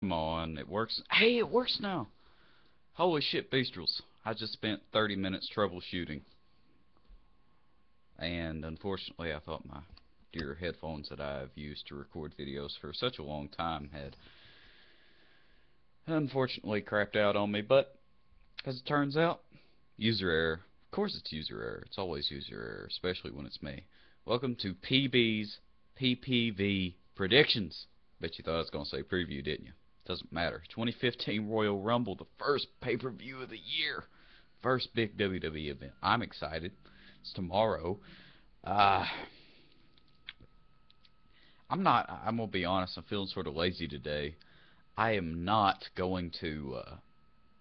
Come on, it works. Hey, it works now. Holy shit, Beastrels. I just spent 30 minutes troubleshooting. And unfortunately, I thought my dear headphones that I've used to record videos for such a long time had unfortunately crapped out on me. But as it turns out, user error. Of course it's user error. It's always user error, especially when it's me. Welcome to PB's PPV Predictions. Bet you thought I was going to say preview, didn't you? Doesn't matter. 2015 Royal Rumble, the first pay-per-view of the year. First big WWE event. I'm excited. It's tomorrow. I'm going to be honest, I'm feeling sort of lazy today. I am not going to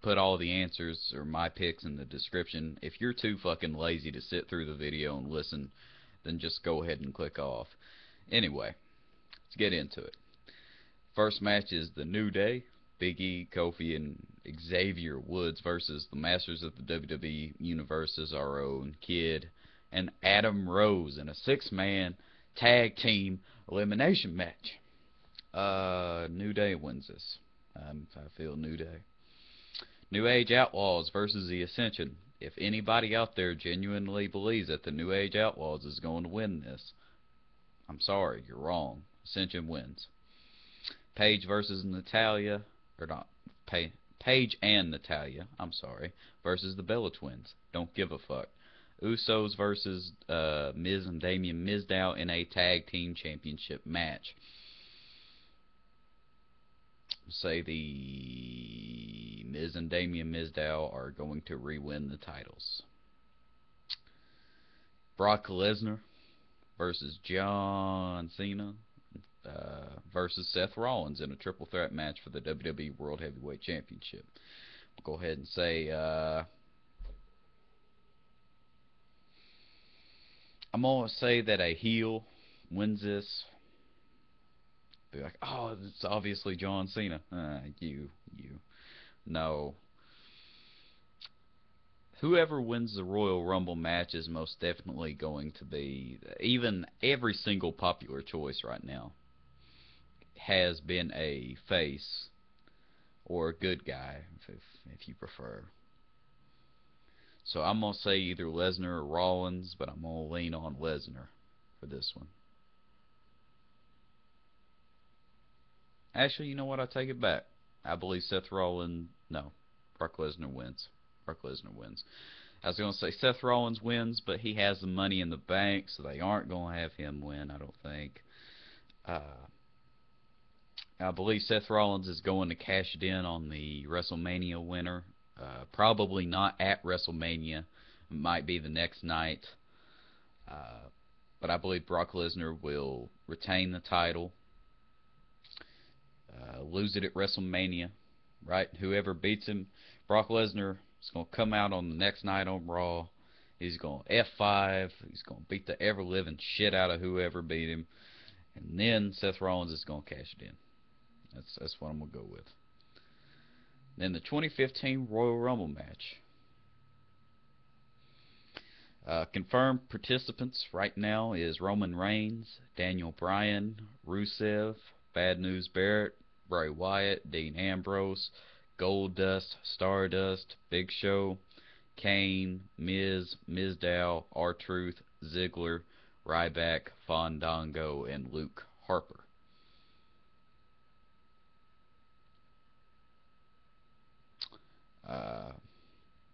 put all the answers or my picks in the description. If you're too fucking lazy to sit through the video and listen, then just go ahead and click off. Anyway, let's get into it. First match is the New Day, Big E, Kofi, and Xavier Woods versus the Masters of the WWE Universe, our own Kid, and Adam Rose in a six-man tag team elimination match. New Day wins this. I feel New Day. New Age Outlaws versus the Ascension. If anybody out there genuinely believes that the New Age Outlaws is going to win this, I'm sorry, you're wrong. Ascension wins. Paige versus Natalia, or not, Paige and Natalia, I'm sorry, versus the Bella Twins. Don't give a fuck. Usos versus Miz and Damian Mizdow in a tag team championship match. Say the Miz and Damian Mizdow are going to re-win the titles. Brock Lesnar versus John Cena. Versus Seth Rollins in a triple threat match for the WWE World Heavyweight Championship. I'll go ahead and say I'm going to say that a heel wins this. Be like, oh, it's obviously John Cena. No. Whoever wins the Royal Rumble match is most definitely going to be, even every single popular choice right now has been a face or a good guy, if you prefer. So I'm going to say either Lesnar or Rollins, but I'm going to lean on Lesnar for this one. Actually, you know what? I take it back. I believe Seth Rollins... No. Brock Lesnar wins. Brock Lesnar wins. I was going to say Seth Rollins wins, but he has the money in the bank, so they aren't going to have him win, I don't think. I believe Seth Rollins is going to cash it in on the WrestleMania winner. Probably not at WrestleMania. It might be the next night. But I believe Brock Lesnar will retain the title. Lose it at WrestleMania. Right? Whoever beats him, Brock Lesnar is going to come out on the next night on Raw. He's going to F5. He's going to beat the ever-living shit out of whoever beat him. And then Seth Rollins is going to cash it in. That's what I'm going to go with. Then the 2015 Royal Rumble match. Confirmed participants right now is Roman Reigns, Daniel Bryan, Rusev, Bad News Barrett, Bray Wyatt, Dean Ambrose, Goldust, Stardust, Big Show, Kane, Miz, Mizdow, R-Truth, Ziggler, Ryback, Fandango, and Luke Harper.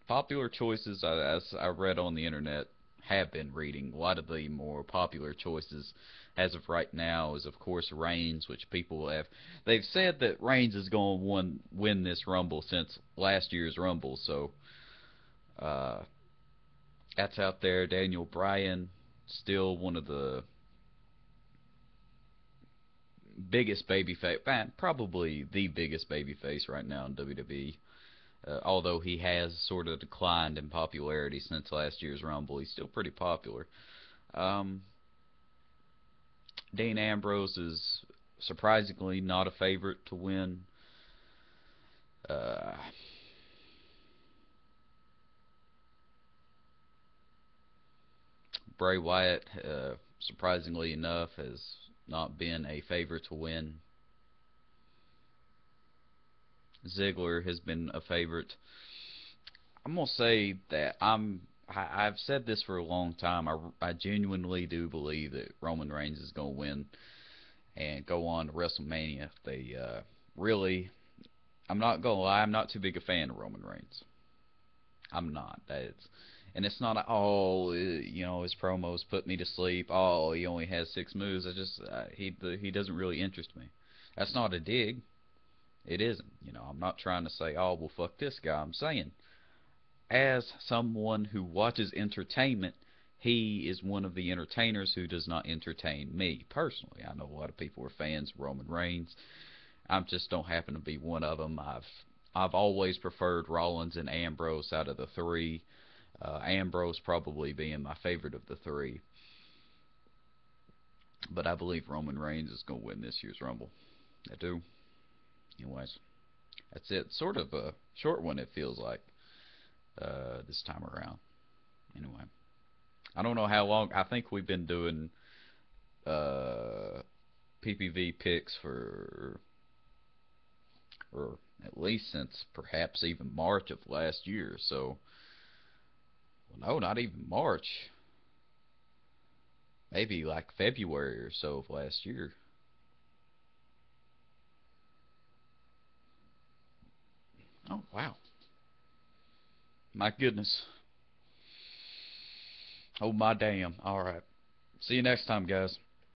Popular choices, as I read on the internet, have been reading, a lot of the more popular choices as of right now is, of course, Reigns, which people have... They've said that Reigns is going to win this Rumble since last year's Rumble, so that's out there. Daniel Bryan, still one of the biggest babyface, probably the biggest babyface right now in WWE. Although he has sort of declined in popularity since last year's Rumble, he's still pretty popular. Dean Ambrose is surprisingly not a favorite to win. Bray Wyatt, surprisingly enough, has not been a favorite to win. Ziggler has been a favorite. I'm going to say that I've said this for a long time. I genuinely do believe that Roman Reigns is going to win and go on to WrestleMania. They really, I'm not going to lie, I'm not too big a fan of Roman Reigns. I'm not. And it's not, oh, you know, his promos put me to sleep. Oh, he only has 6 moves. I just, he doesn't really interest me. That's not a dig. It isn't. You know, I'm not trying to say, oh, well, fuck this guy. I'm saying, as someone who watches entertainment, he is one of the entertainers who does not entertain me personally. I know a lot of people are fans of Roman Reigns. I just don't happen to be one of them. I've always preferred Rollins and Ambrose out of the three. Ambrose probably being my favorite of the three. But I believe Roman Reigns is going to win this year's Rumble. I do. Anyways, that's it. Sort of a short one, it feels like. This time around. Anyway, I don't know how long. I think we've been doing PPV picks for, or at least since perhaps even March of last year. So, well, no, not even March. Maybe like February or so of last year. Oh, wow. My goodness. Oh, my damn. All right. See you next time, guys.